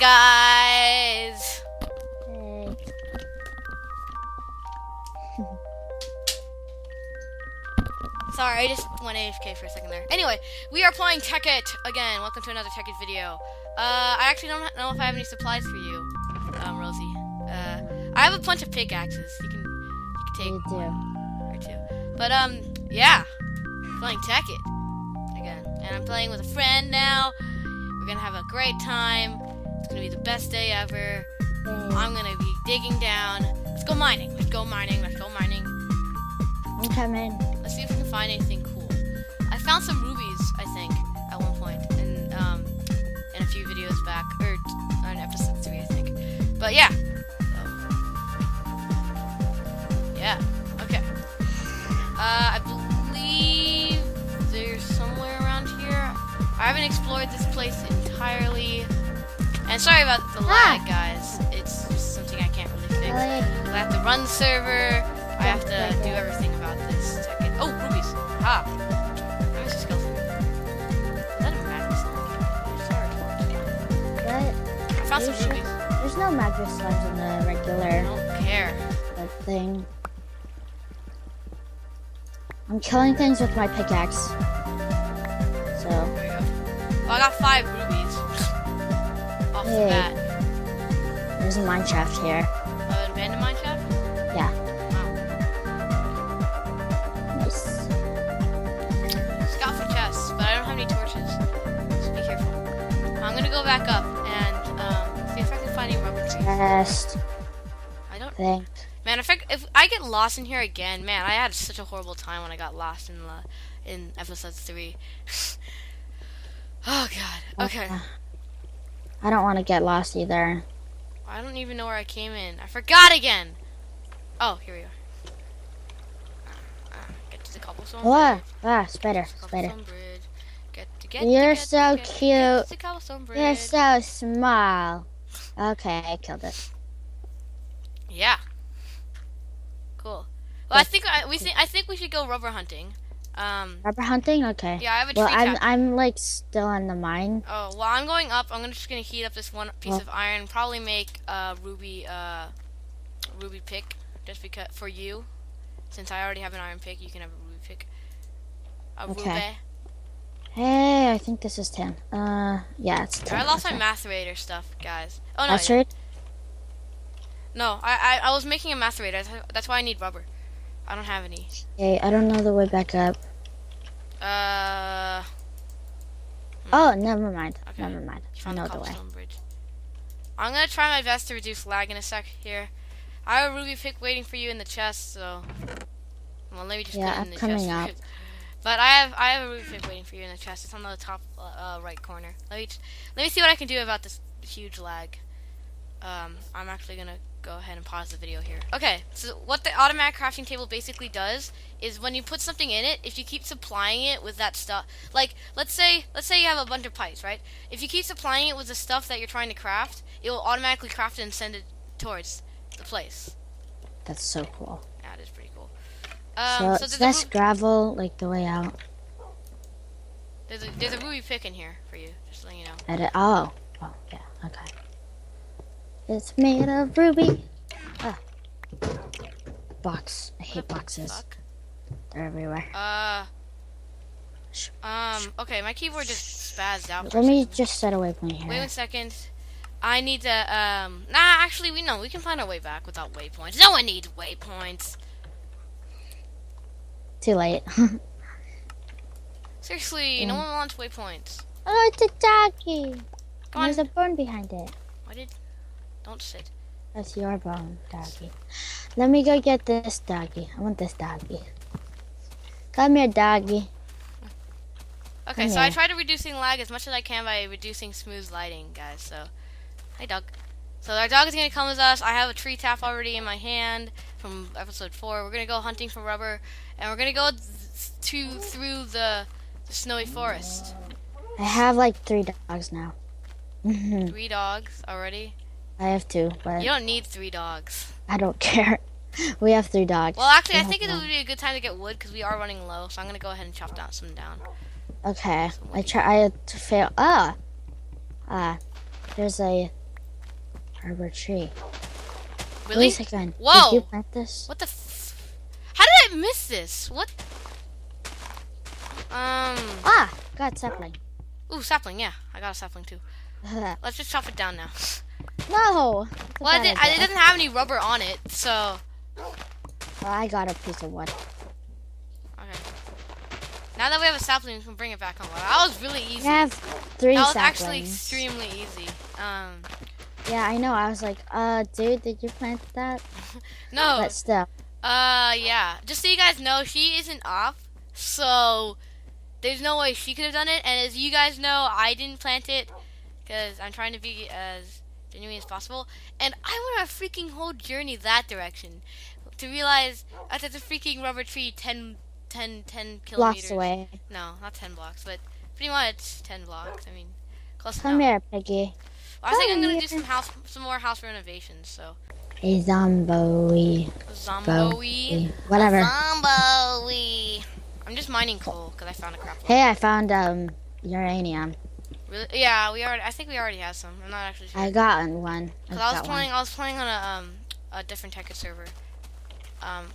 guys. Sorry, I just went AFK for a second there. Anyway, we are playing Tekkit again. Welcome to another Tekkit video. I actually don't know if I have any supplies for you, Rosie. I have a bunch of pickaxes. You can take one or two. But yeah, playing Tekkit again, and I'm playing with a friend now. We're gonna have a great time. It's gonna be the best day ever. I'm gonna be digging down. Let's go mining. Let's go mining. Let's go mining. I'm coming. Let's see if we can find anything cool. I found some rubies, I think, at one point, in a few videos back, or on episode 3, I think. But yeah. Yeah. Okay. I believe there's somewhere around here. I haven't explored this place entirely. And sorry about the lag, guys. It's just something I can't really fix. I have to run the server. I have to do everything about this. Tekkit. Oh, rubies. Ah. There's a skeleton. Is that a Magus slug? What? I found some rubies. There's no Magus slugs in the regular. I don't care. That thing. I'm killing things with my pickaxe. So. Oh, I got 5 rubies off the bat. There's a mineshaft here. An abandoned mineshaft? Yeah. Wow. Nice. Just got 4 chests, but I don't have any torches, so be careful. I'm gonna go back up and see if I can find any rubber trees. Chest. I don't think. Man, if I get lost in here again, man, I had such a horrible time when I got lost in episode 3. Oh god, okay. I don't want to get lost either. I don't even know where I came in. I forgot again! Oh, here we are. Get to the cobblestone bridge. Ah, spider, spider. You're so cute. You're so small. Okay, I killed it. Yeah. Cool. Well, I think I think we should go rubber hunting. Rubber hunting? Okay. Yeah, I have a tree tap. I'm like still in the mine. Oh, well, I'm going up. I'm just gonna heat up this one piece of iron. Probably make a ruby pick just because for you, since I already have an iron pick, you can have a ruby pick. Okay. Ruby. Hey, I think this is 10. Yeah, it's 10. I lost my macerator stuff, guys. Oh no. Macerate? No, I was making a macerator. That's why I need rubber. I don't have any. Okay, I don't know the way back up. Oh, never mind. Okay. Never mind. I know the way. Bridge. I'm gonna try my best to reduce lag in a sec here. I have a ruby pick waiting for you in the chest, so. Well, let me just put it in the chest. Up. But I have a ruby pick waiting for you in the chest. It's on the top right corner. Let me see what I can do about this huge lag. I'm actually gonna go ahead and pause the video here. Okay, so what the automatic crafting table basically does is when you put something in it, if you keep supplying it with that stuff, like let's say you have a bunch of pipes, right? If you keep supplying it with the stuff that you're trying to craft, it will automatically craft it and send it towards the place. That's so cool. Yeah, it is pretty cool. So that's gravel, like the way out. There's a ruby pick in here for you, just letting you know. Oh yeah, okay. It's made of ruby. Ah. Box. I hate boxes. Fuck? They're everywhere. Okay, my keyboard just spazzed out. Let me just set away from here. Wait 1 second. I need to, Nah, actually, we can find our way back without waypoints. No one needs waypoints. Too late. Seriously, no one wants waypoints. Oh, it's a doggy. Come on. There's a bone behind it. Don't sit. That's your bone, doggy. Let me go get this doggy. I want this doggy. Come here, doggy. Okay, so I try to reducing lag as much as I can by reducing smooth lighting, guys. So, hey, dog. So our dog is gonna come with us. I have a tree tap already in my hand from episode 4. We're gonna go hunting for rubber, and we're gonna go through the snowy forest. I have like 3 dogs now. 3 dogs already. I have 2, but... You don't need 3 dogs. I don't care. We have 3 dogs. Well, actually, I think it would be a good time to get wood, because we are running low, so I'm going to go ahead and chop down some down. Okay. I had to fail. Ah! There's a Arbor tree. Really? Wait a second. Whoa! Did you plant this? What the f... How did I miss this? What? Ah! Got sapling. Ooh, sapling, yeah. I got a sapling too. Let's just chop it down now. No! Well, it doesn't have any rubber on it, so... Well, I got a piece of wood. Okay. Now that we have a sapling, we can bring it back on water. That was really easy. I have three saplings. That was actually extremely easy. Yeah, I know. I was like, dude, did you plant that? No. But still. Yeah. Just so you guys know, she isn't off, so there's no way she could have done it. And as you guys know, I didn't plant it because I'm trying to be as genuine as possible. And I went on a freaking whole journey that direction to realize that's a freaking rubber tree 10 kilometers. Blocks away. No, not 10 blocks, but pretty much 10 blocks. I mean, close enough. Come here, Piggy. I think I'm gonna do some more house renovations. So a zombie, whatever. Zombie. I'm just mining coal because I found a crap lot. Hey, I found uranium. Really? Yeah, we already. I think we already have some. I'm not actually sure. I got one. I was playing on a different Tekkit server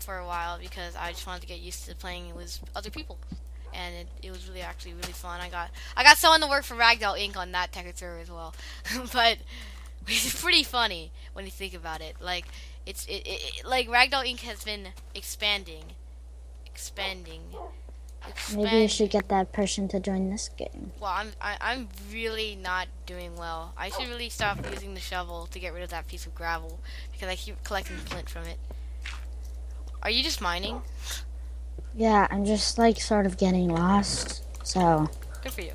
for a while because I just wanted to get used to playing with other people. And it was really actually fun. I got someone to work for Ragdoll Inc on that Tekkit server as well, but it's pretty funny when you think about it. Like like Ragdoll Inc has been expanding. Maybe you should get that person to join this game. Well, I'm really not doing well. I should really stop using the shovel to get rid of that piece of gravel because I keep collecting flint from it. Are you just mining? Yeah, I'm just like sort of getting lost, so. Good for you.